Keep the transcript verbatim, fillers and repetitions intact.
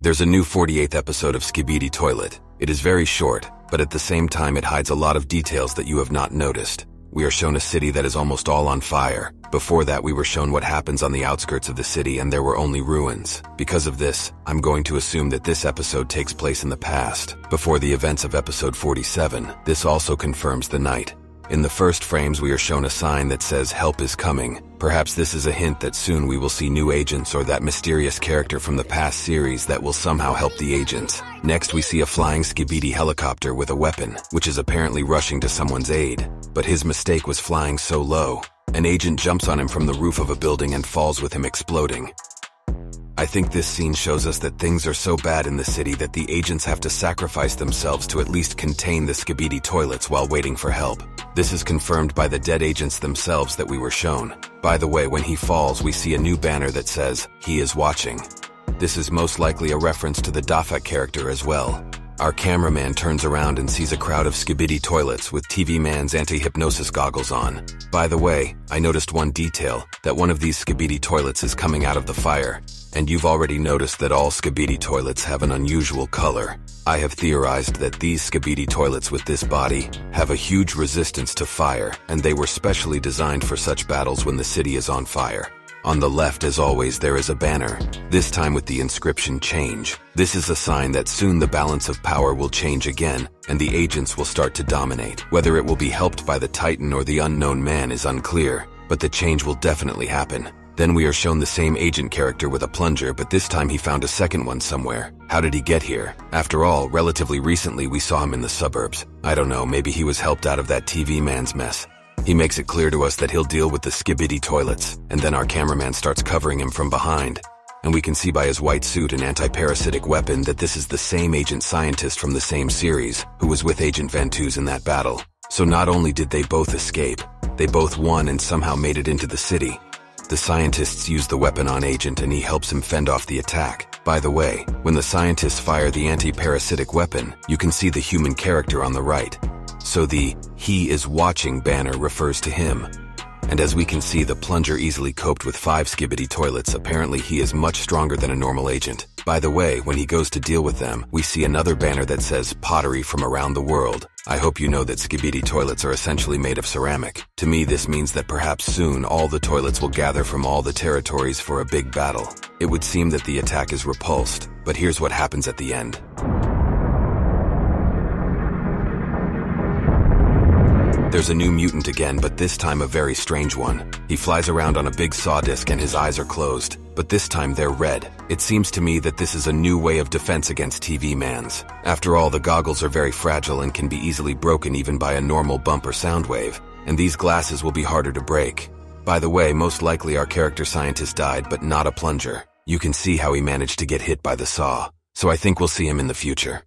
There's a new forty-eighth episode of Skibidi Toilet. It is very short, but at the same time it hides a lot of details that you have not noticed. We are shown a city that is almost all on fire. Before that, we were shown what happens on the outskirts of the city, and there were only ruins. Because of this, I'm going to assume that this episode takes place in the past, before the events of episode forty-seven. This also confirms the night. In the first frames, we are shown a sign that says, "Help is coming." Perhaps this is a hint that soon we will see new agents or that mysterious character from the past series that will somehow help the agents. Next, we see a flying Skibidi helicopter with a weapon, which is apparently rushing to someone's aid. But his mistake was flying so low. An agent jumps on him from the roof of a building and falls with him, exploding. I think this scene shows us that things are so bad in the city that the agents have to sacrifice themselves to at least contain the Skibidi toilets while waiting for help. This is confirmed by the dead agents themselves that we were shown. By the way, when he falls, we see a new banner that says, "He is watching." This is most likely a reference to the Dafa character as well. Our cameraman turns around and sees a crowd of Skibidi toilets with T V Man's anti-hypnosis goggles on. By the way, I noticed one detail, that one of these Skibidi toilets is coming out of the fire. And you've already noticed that all Skibidi toilets have an unusual color. I have theorized that these Skibidi toilets with this body have a huge resistance to fire, and they were specially designed for such battles when the city is on fire. On the left, as always, there is a banner, this time with the inscription "Change." This is a sign that soon the balance of power will change again, and the agents will start to dominate. Whether it will be helped by the Titan or the unknown man is unclear, but the change will definitely happen. Then we are shown the same agent character with a plunger, but this time he found a second one somewhere. How did he get here? After all, relatively recently we saw him in the suburbs. I don't know, maybe he was helped out of that T V Man's mess. He makes it clear to us that he'll deal with the Skibidi toilets, and then our cameraman starts covering him from behind. And we can see by his white suit and anti-parasitic weapon that this is the same agent scientist from the same series, who was with Agent Ventus in that battle. So not only did they both escape, they both won and somehow made it into the city. The scientists use the weapon on Agent and he helps him fend off the attack. By the way, when the scientists fire the anti-parasitic weapon, you can see the human character on the right. So the "He is watching" banner refers to him. And as we can see, the plunger easily coped with five Skibidi toilets. Apparently he is much stronger than a normal agent. By the way, when he goes to deal with them, we see another banner that says "Pottery from around the world." I hope you know that Skibidi toilets are essentially made of ceramic. To me, this means that perhaps soon all the toilets will gather from all the territories for a big battle. It would seem that the attack is repulsed, but here's what happens at the end. There's a new mutant again, but this time a very strange one. He flies around on a big sawdisc and his eyes are closed, but this time they're red. It seems to me that this is a new way of defense against T V Man's. After all, the goggles are very fragile and can be easily broken even by a normal bump or sound wave, and these glasses will be harder to break. By the way, most likely our character scientist died, but not a plunger. You can see how he managed to get hit by the saw, so I think we'll see him in the future.